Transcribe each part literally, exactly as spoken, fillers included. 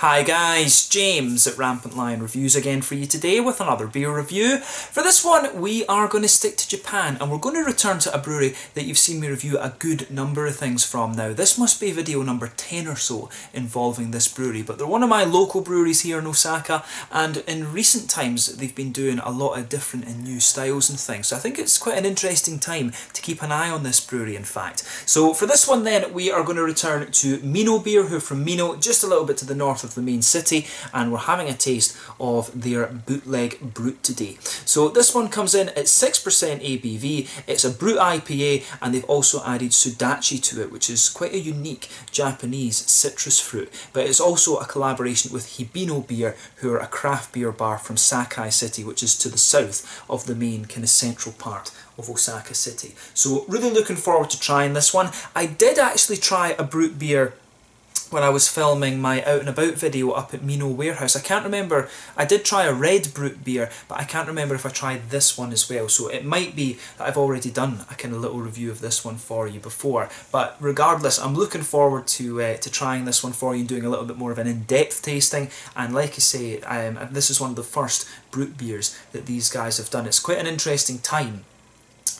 Hi guys, James at Rampant Lion Reviews again for you today with another beer review. For this one we are going to stick to Japan and we're going to return to a brewery that you've seen me review a good number of things from now. This must be video number ten or so involving this brewery, but they're one of my local breweries here in Osaka, and in recent times they've been doing a lot of different and new styles and things, so I think it's quite an interesting time to keep an eye on this brewery in fact. So for this one then we are going to return to Minoh Beer, who are from Minoh, just a little bit to the north of the main city, and we're having a taste of their Bootleg Brut today. So this one comes in at six percent A B V, it's a Brut I P A, and they've also added Sudachi to it, which is quite a unique Japanese citrus fruit, but it's also a collaboration with Hibino Beer, who are a craft beer bar from Sakai City, which is to the south of the main kind of central part of Osaka City. So really looking forward to trying this one. I did actually try a Brut beer when I was filming my out and about video up at Minoh Warehouse. I can't remember, I did try a red Brut beer, but I can't remember if I tried this one as well, so it might be that I've already done a kind of little review of this one for you before, but regardless I'm looking forward to uh, to trying this one for you and doing a little bit more of an in-depth tasting, and like I say, um, this is one of the first Brut beers that these guys have done. It's quite an interesting time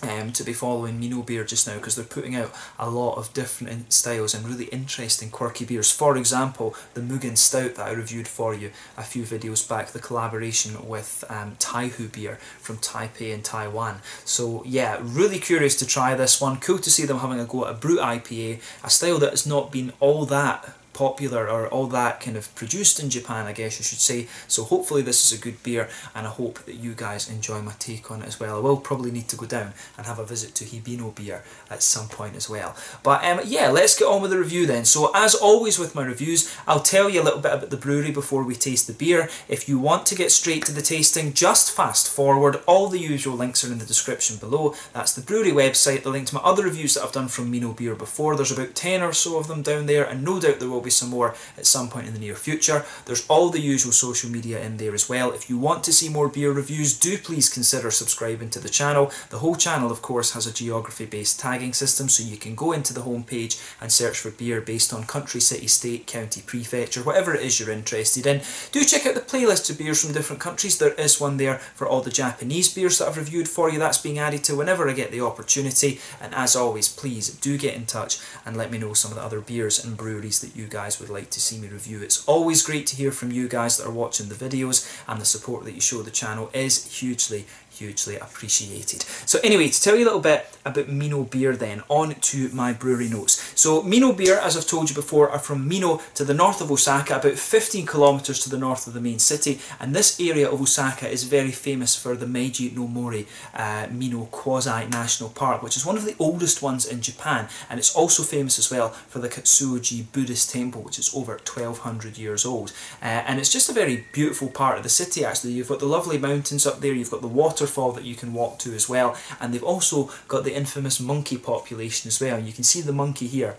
Um, to be following Minoh Beer just now, because they're putting out a lot of different styles and really interesting quirky beers. For example, the Mugen Stout that I reviewed for you a few videos back, the collaboration with um, Taihu Beer from Taipei in Taiwan. So yeah, really curious to try this one. Cool to see them having a go at a Brut I P A, a style that has not been all that popular or all that kind of produced in Japan, I guess you should say. So hopefully this is a good beer and I hope that you guys enjoy my take on it as well. I will probably need to go down and have a visit to Hibino Beer at some point as well. But um, yeah, let's get on with the review then. So as always with my reviews, I'll tell you a little bit about the brewery before we taste the beer. If you want to get straight to the tasting, just fast forward. All the usual links are in the description below. That's the brewery website, the link to my other reviews that I've done from Minoh Beer before. There's about ten or so of them down there, and no doubt there will be some more at some point in the near future. There's all the usual social media in there as well. If you want to see more beer reviews, do please consider subscribing to the channel. The whole channel of course has a geography based tagging system, so you can go into the homepage and search for beer based on country, city, state, county, prefecture, whatever it is you're interested in. Do check out the playlist of beers from different countries. There is one there for all the Japanese beers that I've reviewed for you. That's being added to whenever I get the opportunity, and as always please do get in touch and let me know some of the other beers and breweries that you guys guys would like to see me review. It's always great to hear from you guys that are watching the videos, and the support that you show the channel is hugely, hugely appreciated. So anyway, to tell you a little bit about Minoh Beer then, on to my brewery notes. So Minoh Beer, as I've told you before, are from Minoh to the north of Osaka, about fifteen kilometres to the north of the main city, and this area of Osaka is very famous for the Meiji no Mori uh, Minoh Quasi-National Park, which is one of the oldest ones in Japan, and it's also famous as well for the Katsuoji Buddhist Temple, which is over twelve hundred years old, uh, and it's just a very beautiful part of the city actually. You've got the lovely mountains up there, you've got the water fall that you can walk to as well, and they've also got the infamous monkey population as well. You can see the monkey here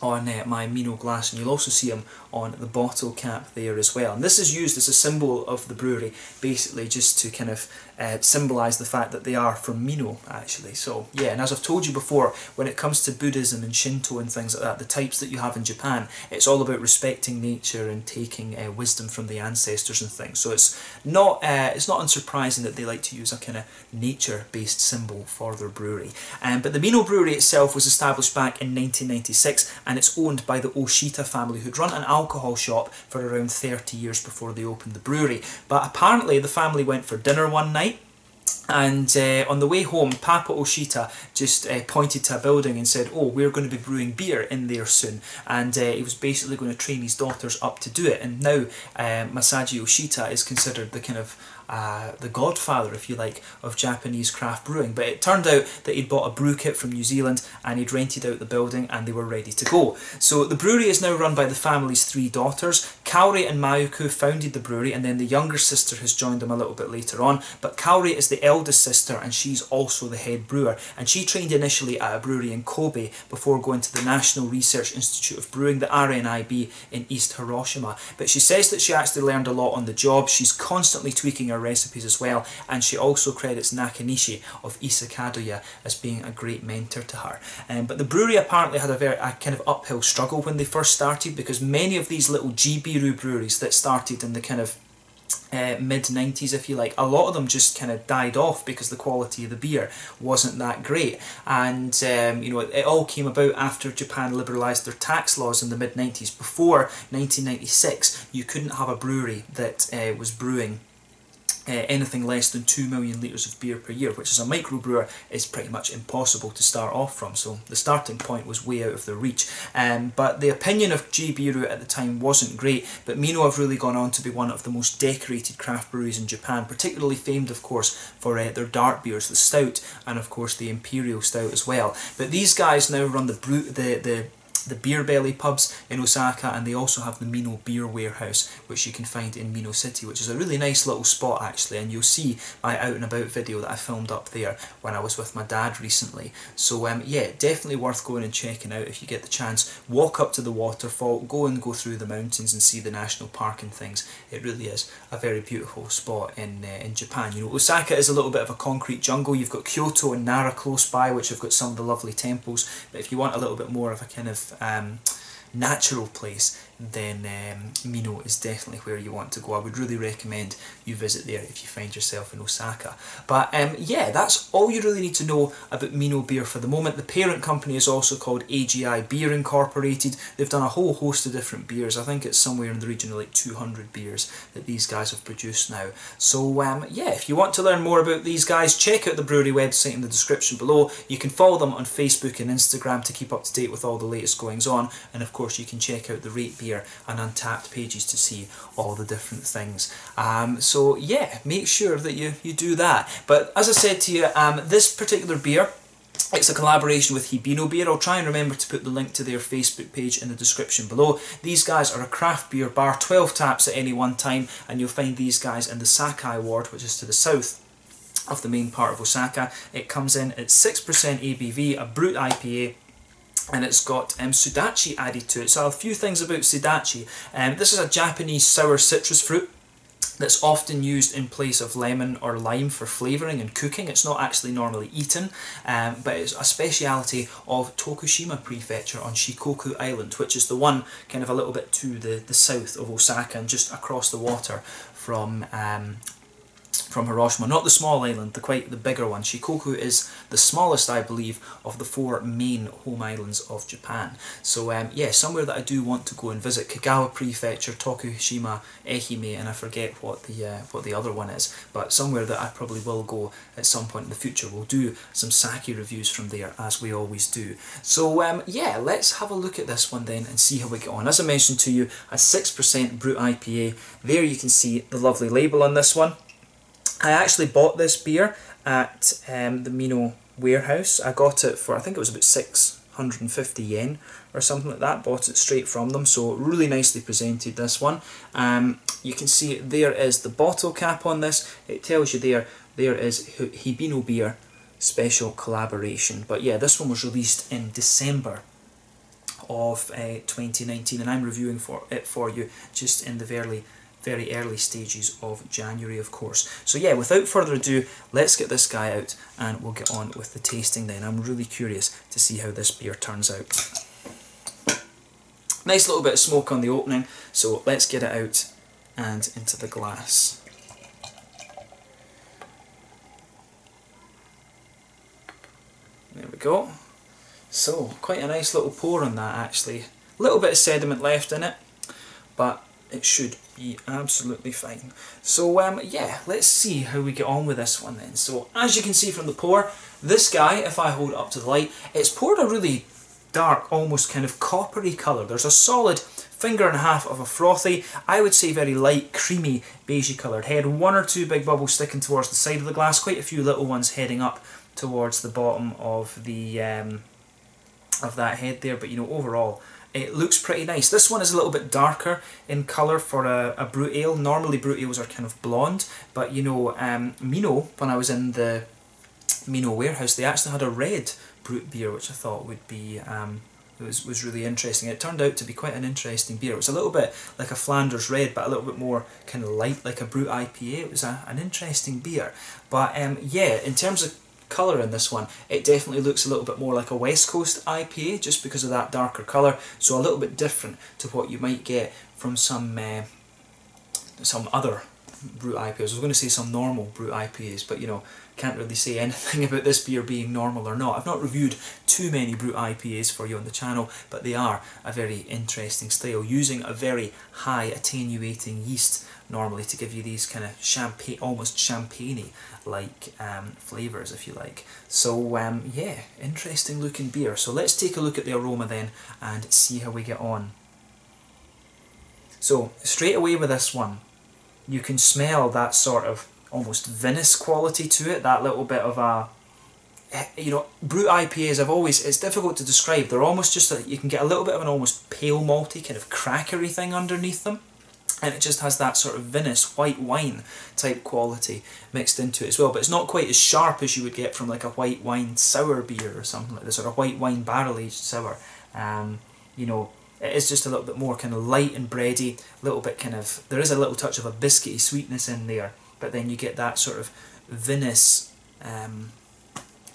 on uh, my Minoh glass, and you'll also see them on the bottle cap there as well. And this is used as a symbol of the brewery, basically just to kind of uh, symbolise the fact that they are from Minoh actually. So yeah, and as I've told you before, when it comes to Buddhism and Shinto and things like that, the types that you have in Japan, it's all about respecting nature and taking uh, wisdom from the ancestors and things. So it's not uh, it's not unsurprising that they like to use a kind of nature-based symbol for their brewery. Um, but the Minoh brewery itself was established back in nineteen ninety-six, and it's owned by the Oshita family, who'd run an alcohol shop for around thirty years before they opened the brewery. But apparently the family went for dinner one night, and uh, on the way home Papa Oshita just uh, pointed to a building and said, oh, we're going to be brewing beer in there soon, and uh, he was basically going to train his daughters up to do it. And now uh, Masaji Oshita is considered the kind of Uh, the godfather, if you like, of Japanese craft brewing. But it turned out that he'd bought a brew kit from New Zealand and he'd rented out the building, and they were ready to go. So the brewery is now run by the family's three daughters. Kaori and Mayuku founded the brewery, and then the younger sister has joined them a little bit later on. But Kaori is the eldest eldest sister, and she's also the head brewer, and she trained initially at a brewery in Kobe before going to the National Research Institute of Brewing, the R N I B, in East Hiroshima. But she says that she actually learned a lot on the job. She's constantly tweaking her recipes as well, and she also credits Nakanishi of Isekadoya as being a great mentor to her. Um, but the brewery apparently had a very a kind of uphill struggle when they first started, because many of these little G B R U breweries that started in the kind of Uh, mid nineties, if you like, a lot of them just kind of died off because the quality of the beer wasn't that great. And um, you know, it, it all came about after Japan liberalised their tax laws in the mid nineties. Before nineteen ninety-six, you couldn't have a brewery that uh, was brewing Uh, anything less than two million litres of beer per year, which as a microbrewer is pretty much impossible to start off from, so the starting point was way out of their reach. Um, but the opinion of G B R U at the time wasn't great, but Minoh have really gone on to be one of the most decorated craft breweries in Japan, particularly famed of course for uh, their dark beers, the stout, and of course the imperial stout as well. But these guys now run the brew, the, the the Beer Belly pubs in Osaka, and they also have the Minoh Beer Warehouse, which you can find in Minoh City, which is a really nice little spot actually, and you'll see my out and about video that I filmed up there when I was with my dad recently. So um, yeah, definitely worth going and checking out if you get the chance. Walk up to the waterfall, go and go through the mountains and see the national park and things. It really is a very beautiful spot in, uh, in Japan. You know, Osaka is a little bit of a concrete jungle. You've got Kyoto and Nara close by, which have got some of the lovely temples, but if you want a little bit more of a kind of Um, natural place, then um, Minoh is definitely where you want to go. I would really recommend you visit there if you find yourself in Osaka. But um, yeah, that's all you really need to know about Minoh Beer for the moment. The parent company is also called A G I Beer Incorporated. They've done a whole host of different beers. I think it's somewhere in the region of like two hundred beers that these guys have produced now. So um, yeah, if you want to learn more about these guys, check out the brewery website in the description below. You can follow them on Facebook and Instagram to keep up to date with all the latest goings on, and of course Of course you can check out the Rate Beer and Untapped pages to see all the different things. Um, so yeah, make sure that you, you do that. But as I said to you, um, this particular beer, it's a collaboration with Hibino Beer. I'll try and remember to put the link to their Facebook page in the description below. These guys are a craft beer bar, twelve taps at any one time, and you'll find these guys in the Sakai Ward, which is to the south of the main part of Osaka. It comes in at six percent A B V, a Brut I P A, and it's got um, Sudachi added to it. So a few things about Sudachi. Um, this is a Japanese sour citrus fruit that's often used in place of lemon or lime for flavouring and cooking. It's not actually normally eaten, um, but it's a speciality of Tokushima Prefecture on Shikoku Island, which is the one kind of a little bit to the, the south of Osaka and just across the water from um, from Hiroshima. Not the small island, the quite the bigger one. Shikoku is the smallest, I believe, of the four main home islands of Japan. So um, yeah, somewhere that I do want to go and visit. Kagawa Prefecture, Tokushima, Ehime, and I forget what the uh, what the other one is, but somewhere that I probably will go at some point in the future. We'll do some sake reviews from there, as we always do. So um, yeah, let's have a look at this one then and see how we get on. As I mentioned to you, a six percent Brut I P A. There you can see the lovely label on this one. I actually bought this beer at um, the Minoh warehouse. I got it for, I think it was about six hundred fifty yen or something like that. Bought it straight from them, so really nicely presented, this one. Um, you can see there is the bottle cap on this. It tells you there, there is Hibino Beer Special Collaboration. But yeah, this one was released in December of uh, twenty nineteen, and I'm reviewing for it for you just in the very very early stages of January, of course. So yeah, without further ado, let's get this guy out and we'll get on with the tasting then. I'm really curious to see how this beer turns out. Nice little bit of smoke on the opening, so let's get it out and into the glass. There we go. So, quite a nice little pour on that actually. A little bit of sediment left in it, but it should be absolutely fine. So um, yeah, let's see how we get on with this one then. So as you can see from the pour, this guy, if I hold it up to the light, it's poured a really dark, almost kind of coppery colour. There's a solid finger and a half of a frothy, I would say very light, creamy, beigey coloured head. One or two big bubbles sticking towards the side of the glass, quite a few little ones heading up towards the bottom of the um, of that head there. But you know, overall, It looks pretty nice. This one is a little bit darker in colour for a, a Brut Ale. Normally Brut Ales are kind of blonde, but you know, um, Minoh, when I was in the Minoh warehouse, they actually had a red Brut Beer, which I thought would be, um, it was, was really interesting. It turned out to be quite an interesting beer. It was a little bit like a Flanders Red, but a little bit more kind of light, like a Brut I P A. It was a, an interesting beer. But um, yeah, in terms of colour in this one, it definitely looks a little bit more like a West Coast I P A just because of that darker colour, so a little bit different to what you might get from some uh, some other Brut I P As. I was going to say some normal Brut I P As, but you know, can't really say anything about this beer being normal or not. I've not reviewed too many Brut I P As for you on the channel, but they are a very interesting style, using a very high attenuating yeast normally to give you these kind of champagne, almost champagne-y like um, flavours, if you like. So um, yeah, interesting looking beer. So let's take a look at the aroma then and see how we get on. So straight away with this one, you can smell that sort of almost vinous quality to it, that little bit of a, you know, Brut I P As, I've always, it's difficult to describe, they're almost just, a, you can get a little bit of an almost pale malty, kind of crackery thing underneath them, and it just has that sort of vinous white wine type quality mixed into it as well, but it's not quite as sharp as you would get from like a white wine sour beer or something like this, or a white wine barrel aged sour. Um, you know, it is just a little bit more kind of light and bready, a little bit kind of, there is a little touch of a biscuity sweetness in there, but then you get that sort of vinous, um,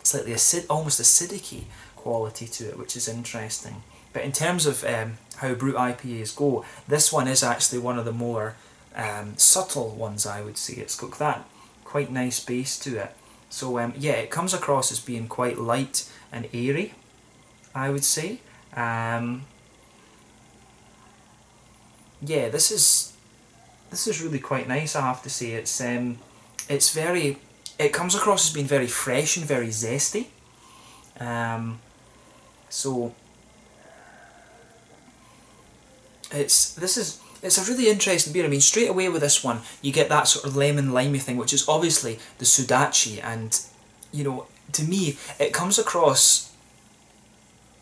slightly acid, almost acidic-y quality to it, which is interesting. But in terms of um, how Brut I P As go, this one is actually one of the more um, subtle ones, I would say. It's got that quite nice base to it. So um, yeah, it comes across as being quite light and airy, I would say. Um, Yeah, this is this is really quite nice, I have to say. It's um, it's very, it comes across as being very fresh and very zesty. Um, so it's this is it's a really interesting beer. I mean, straight away with this one, you get that sort of lemon limey thing, which is obviously the Sudachi, and you know, to me, it comes across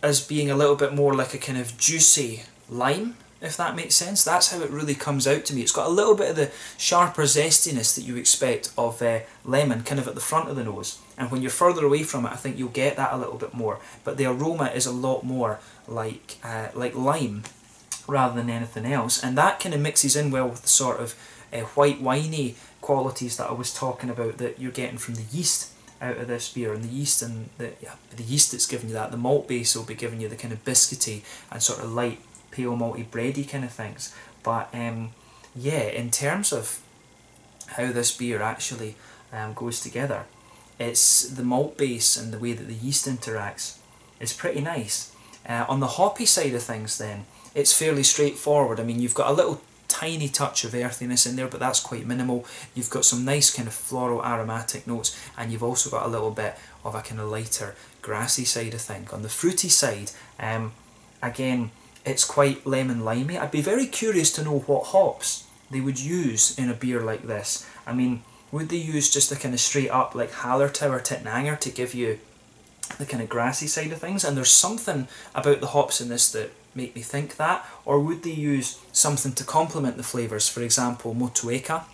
as being a little bit more like a kind of juicy lime, if that makes sense. That's how it really comes out to me. It's got a little bit of the sharper zestiness that you expect of uh, lemon kind of at the front of the nose, and when you're further away from it, I think you'll get that a little bit more, but the aroma is a lot more like uh, like lime rather than anything else, and that kind of mixes in well with the sort of uh, white winey qualities that I was talking about that you're getting from the yeast out of this beer, and the yeast and the, yeah, the yeast that's giving you that, the malt base will be giving you the kind of biscuity and sort of light pale malty bready kind of things. But um, yeah, in terms of how this beer actually um, goes together, it's the malt base and the way that the yeast interacts is pretty nice. Uh, on the hoppy side of things then, it's fairly straightforward. I mean, you've got a little tiny touch of earthiness in there, but that's quite minimal. You've got some nice kind of floral aromatic notes, and you've also got a little bit of a kind of lighter grassy side, I think. On the fruity side, um, again, it's quite lemon-limey. I'd be very curious to know what hops they would use in a beer like this. I mean, would they use just a kind of straight-up like Hallertau or Tettnanger to give you the kind of grassy side of things? And there's something about the hops in this that make me think that. Or would they use something to complement the flavours? For example, Motueka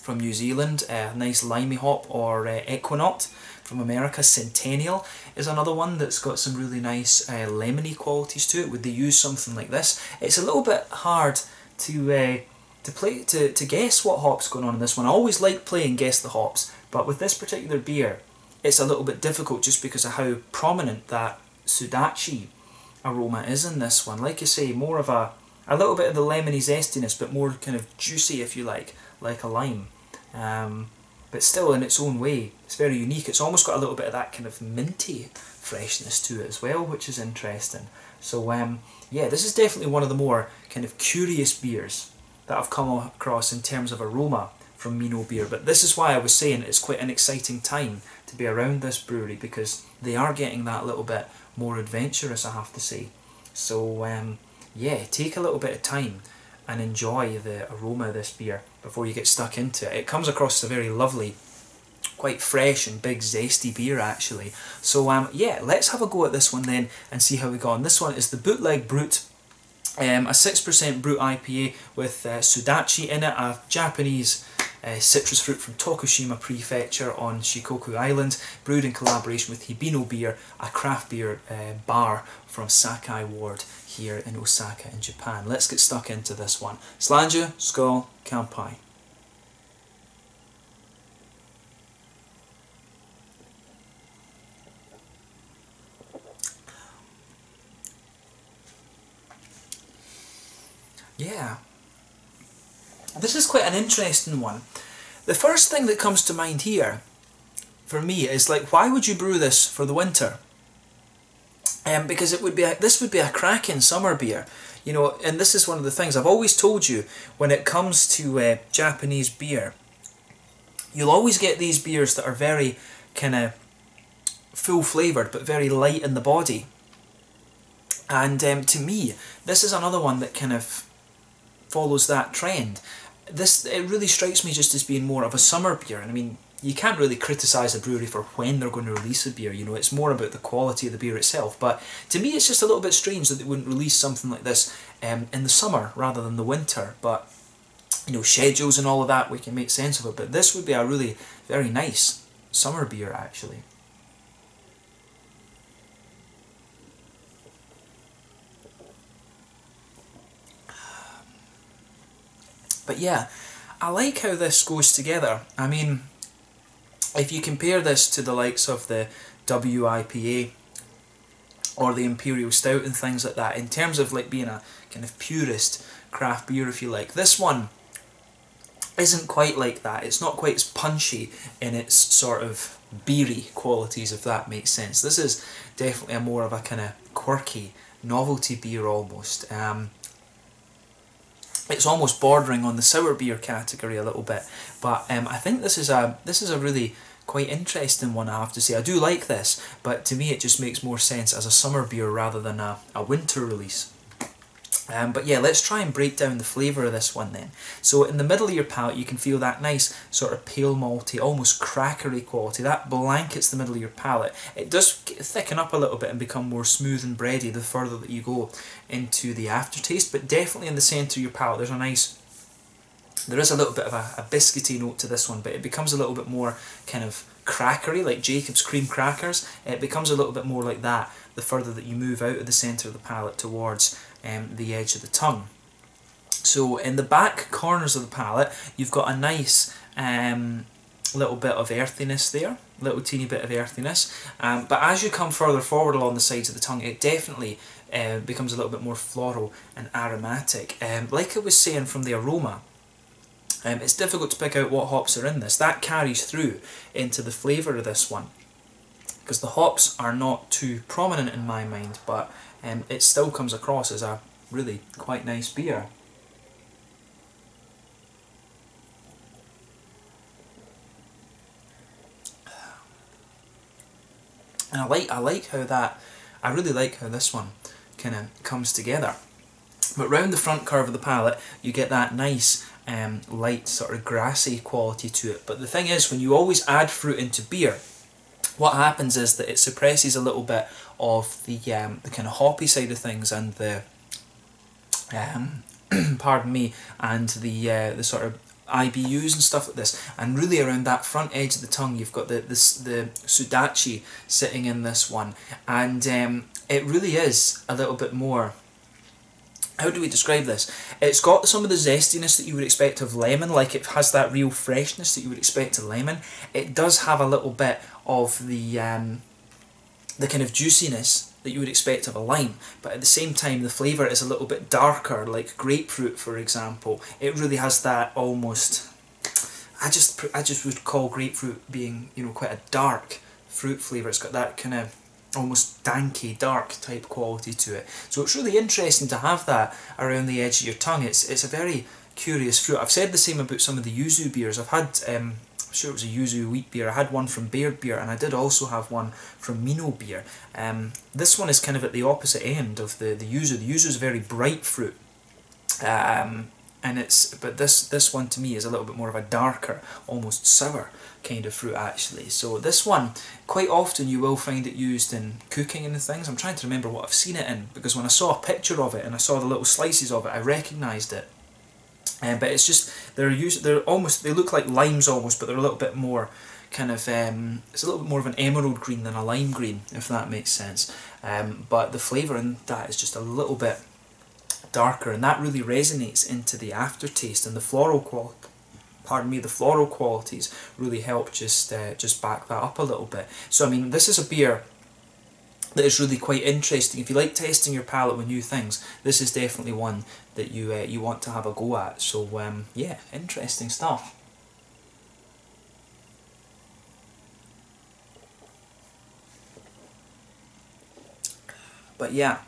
from New Zealand, a nice limey hop, or uh, Equinox from America. Centennial is another one that's got some really nice uh, lemony qualities to it. Would they use something like this? It's a little bit hard to uh, to play to, to guess what hops going on in this one. I always like playing guess the hops, but with this particular beer, it's a little bit difficult just because of how prominent that Sudachi aroma is in this one. Like I say, more of a a little bit of the lemony zestiness, but more kind of juicy, if you like, like a lime. Um, but still in its own way, it's very unique. It's almost got a little bit of that kind of minty freshness to it as well, which is interesting. So um, yeah, this is definitely one of the more kind of curious beers that I've come across in terms of aroma from Minoh Beer, but this is why I was saying it's quite an exciting time to be around this brewery, because they are getting that little bit more adventurous, I have to say. So um, yeah, take a little bit of time and enjoy the aroma of this beer before you get stuck into it. It comes across as a very lovely, quite fresh and big zesty beer actually. So um, yeah, let's have a go at this one then and see how we go on. This one is the Bootleg Brut Um, a six percent Brut I P A with uh, Sudachi in it, a Japanese uh, citrus fruit from Tokushima Prefecture on Shikoku Island, brewed in collaboration with Hibino Beer, a craft beer uh, bar from Sakai Ward here in Osaka in Japan. Let's get stuck into this one. Slanja, Skol, Kanpai. Yeah, this is quite an interesting one. The first thing that comes to mind here, for me, is like, why would you brew this for the winter? Um, because it would be a, this would be a cracking summer beer, you know. And this is one of the things I've always told you when it comes to uh, Japanese beer. You'll always get these beers that are very kind of full flavoured, but very light in the body. And um, to me, this is another one that kind of follows that trend. This, it really strikes me just as being more of a summer beer. And I mean, you can't really criticise a brewery for when they're going to release a beer, you know, it's more about the quality of the beer itself. But to me, it's just a little bit strange that they wouldn't release something like this um, in the summer rather than the winter. But, you know, schedules and all of that, we can make sense of it. But this would be a really very nice summer beer, actually. But yeah, I like how this goes together. I mean, if you compare this to the likes of the W I P A or the Imperial Stout and things like that, in terms of like being a kind of purist craft beer, if you like, this one isn't quite like that. It's not quite as punchy in its sort of beery qualities, if that makes sense. This is definitely a more of a kind of quirky novelty beer almost. Um, It's almost bordering on the sour beer category a little bit, but um, I think this is a this is a really quite interesting one, I have to say. I do like this, but to me it just makes more sense as a summer beer rather than a, a winter release. Um, but yeah, let's try and break down the flavour of this one then. So in the middle of your palate you can feel that nice sort of pale malty, almost crackery quality. That blankets the middle of your palate. It does thicken up a little bit and become more smooth and bready the further that you go into the aftertaste. But definitely in the centre of your palate there's a nice, there is a little bit of a, a biscuity note to this one, but it becomes a little bit more kind of crackery, like Jacob's cream crackers. It becomes a little bit more like that the further that you move out of the centre of the palate towards um, the edge of the tongue. So in the back corners of the palate you've got a nice um, little bit of earthiness there, little teeny bit of earthiness, um, but as you come further forward along the sides of the tongue it definitely uh, becomes a little bit more floral and aromatic. Um, like I was saying from the aroma, Um, it's difficult to pick out what hops are in this. That carries through into the flavour of this one, because the hops are not too prominent in my mind, but um, it still comes across as a really quite nice beer. And I like, I like how that, I really like how this one kind of comes together. But round the front curve of the palate you get that nice um, light sort of grassy quality to it. But the thing is, when you always add fruit into beer, what happens is that it suppresses a little bit of the, um, the kind of hoppy side of things and the, um, pardon me, and the, uh, the sort of I B Us and stuff like this. And really around that front edge of the tongue you've got the, the, the Sudachi sitting in this one. And um, it really is a little bit more, how do we describe this? It's got some of the zestiness that you would expect of lemon, like it has that real freshness that you would expect of lemon. It does have a little bit of the um, the kind of juiciness that you would expect of a lime, but at the same time the flavour is a little bit darker, like grapefruit for example. It really has that almost, I just I just would call grapefruit being, you know, quite a dark fruit flavour. It's got that kind of almost danky, dark type quality to it. So it's really interesting to have that around the edge of your tongue. It's it's a very curious fruit. I've said the same about some of the Yuzu beers. I've had, um, I'm sure it was a Yuzu wheat beer. I had one from Baird Beer and I did also have one from Minoh Beer. Um, this one is kind of at the opposite end of the, the Yuzu. The Yuzu is a very bright fruit. Um, and it's but this this one to me is a little bit more of a darker, almost sour kind of fruit actually. So this one, quite often you will find it used in cooking and things. I'm trying to remember what I've seen it in, because when I saw a picture of it and I saw the little slices of it, I recognised it. Um, but it's just they're used. They're almost they look like limes almost, but they're a little bit more kind of. Um, it's a little bit more of an emerald green than a lime green, if that makes sense. Um, but the flavour in that is just a little bit darker, and that really resonates into the aftertaste, and the floral qual pardon me, the floral qualities really help just uh, just back that up a little bit. So I mean, this is a beer that is really quite interesting. If you like testing your palate with new things, this is definitely one that you uh, you want to have a go at. So um, yeah, interesting stuff. But yeah.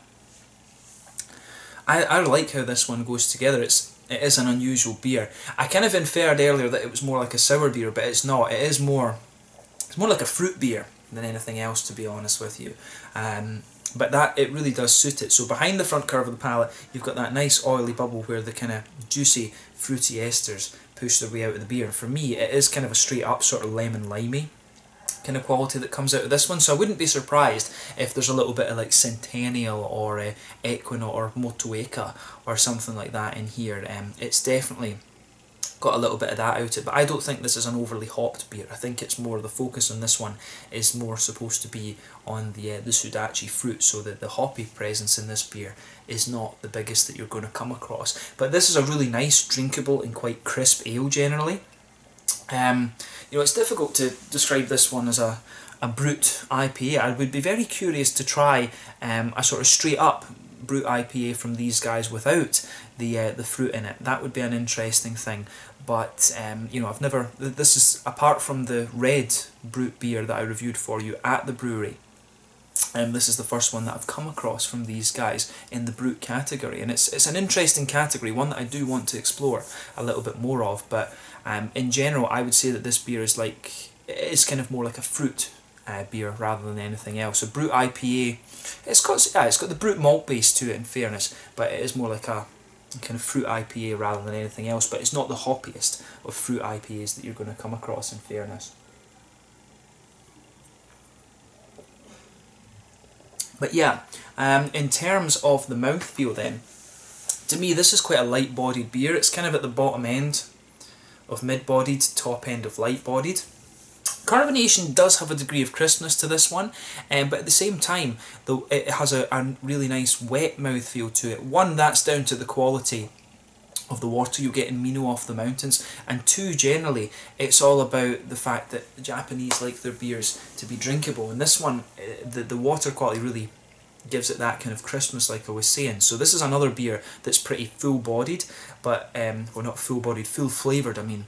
I, I like how this one goes together. It's it is an unusual beer. I kind of inferred earlier that it was more like a sour beer, but it's not. It is more it's more like a fruit beer than anything else, to be honest with you. Um, but that it really does suit it. So behind the front curve of the palate, you've got that nice oily bubble where the kind of juicy, fruity esters push their way out of the beer. For me, it is kind of a straight up sort of lemon limey kind of quality that comes out of this one, so I wouldn't be surprised if there's a little bit of like Centennial or uh, Equinox or Motueka or something like that in here. Um, it's definitely got a little bit of that out it, but I don't think this is an overly hopped beer. I think it's more the focus on this one is more supposed to be on the uh, the Sudachi fruit, so that the hoppy presence in this beer is not the biggest that you're going to come across. But this is a really nice, drinkable and quite crisp ale generally. Um, you know, it's difficult to describe this one as a, a Brut I P A. I would be very curious to try um, a sort of straight up Brut I P A from these guys without the uh, the fruit in it. That would be an interesting thing. But um, you know, I've never. This is apart from the red Brut beer that I reviewed for you at the brewery. And um, this is the first one that I've come across from these guys in the Brut category, and it's it's an interesting category, one that I do want to explore a little bit more of. But um, in general, I would say that this beer is like it's kind of more like a fruit uh, beer rather than anything else. A Brut I P A, it's got yeah, it's got the Brut malt base to it, in fairness, but it is more like a kind of fruit I P A rather than anything else. But it's not the hoppiest of fruit I P As that you're going to come across, in fairness. But yeah, um, in terms of the mouthfeel then, to me this is quite a light-bodied beer. It's kind of at the bottom end of mid-bodied, top end of light-bodied. Carbonation does have a degree of crispness to this one, um, but at the same time, though, it has a, a really nice wet mouthfeel to it. One, that's down to the quality of the water you get in Minoh off the mountains, and two, generally it's all about the fact that the Japanese like their beers to be drinkable, and this one, the, the water quality really gives it that kind of crispness, like I was saying. So this is another beer that's pretty full-bodied, but um, well, not full-bodied, full-flavoured I mean,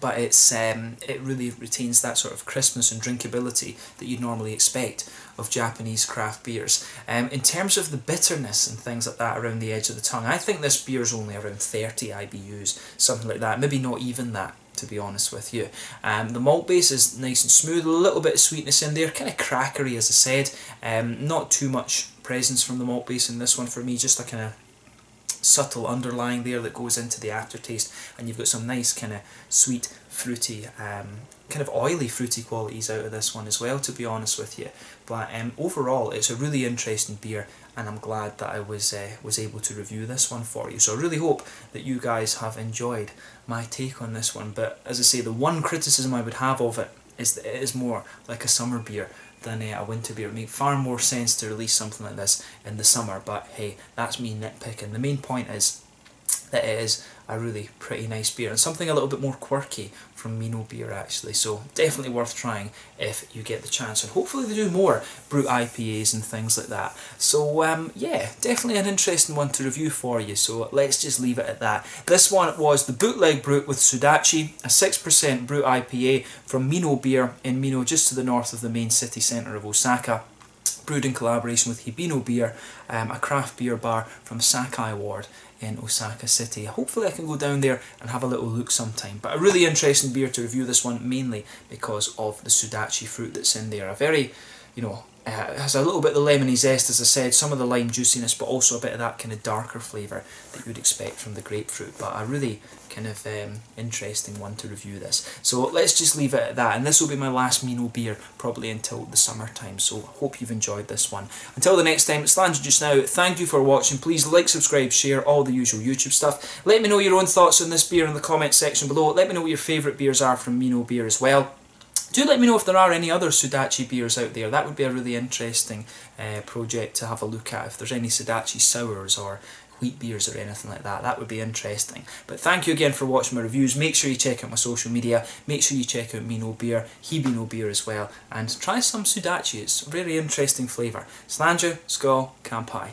but it's um, it really retains that sort of crispness and drinkability that you'd normally expect of Japanese craft beers. Um, in terms of the bitterness and things like that around the edge of the tongue, I think this beer is only around thirty I B Us, something like that, maybe not even that, to be honest with you. Um, the malt base is nice and smooth, a little bit of sweetness in there, kind of crackery as I said, um, not too much presence from the malt base in this one for me, just a kind of subtle underlying there that goes into the aftertaste, and you've got some nice kind of sweet, fruity, um, kind of oily fruity qualities out of this one as well, to be honest with you. But um, overall, it's a really interesting beer, and I'm glad that I was uh, was able to review this one for you. So I really hope that you guys have enjoyed my take on this one. But as I say, the one criticism I would have of it is that it is more like a summer beer than uh, a winter beer. It would make far more sense to release something like this in the summer, but hey, that's me nitpicking. The main point is that it is a really pretty nice beer, and something a little bit more quirky from Minoh Beer actually, so definitely worth trying if you get the chance, and hopefully they do more Brut I P As and things like that. So um, yeah, definitely an interesting one to review for you, so let's just leave it at that. This one was the Bootleg Brut with Sudachi, a six percent Brut I P A from Minoh Beer in Minoh, just to the north of the main city centre of Osaka. Brewed in collaboration with Hibino Beer, um, a craft beer bar from Sakai Ward in Osaka City. Hopefully I can go down there and have a little look sometime. But a really interesting beer to review, this one, mainly because of the Sudachi fruit that's in there. A very you know, it has a little bit of the lemony zest, as I said, some of the lime juiciness, but also a bit of that kind of darker flavour that you would expect from the grapefruit. But a really kind of um, interesting one to review this. So let's just leave it at that, and this will be my last Minoh beer, probably until the summertime, so hope you've enjoyed this one. Until the next time, it's Landon just now, thank you for watching, please like, subscribe, share, all the usual YouTube stuff. Let me know your own thoughts on this beer in the comments section below, let me know what your favourite beers are from Minoh beer as well. Do let me know if there are any other Sudachi beers out there. That would be a really interesting uh, project to have a look at. If there's any Sudachi sours or wheat beers or anything like that, that would be interesting. But thank you again for watching my reviews. Make sure you check out my social media. Make sure you check out Minoh Beer, Hibino Beer as well. And try some Sudachi. It's a really interesting flavour. Slanju, Skol, Kampai.